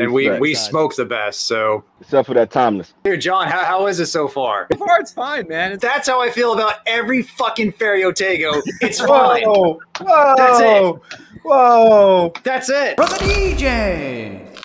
And we smoke the best, so except for that timeless. Here, John, how is it so far? So far, it's fine, man. That's how I feel about every fucking Ferio Tego. It's fine. Whoa, that's it. Whoa, that's it. From the DJ.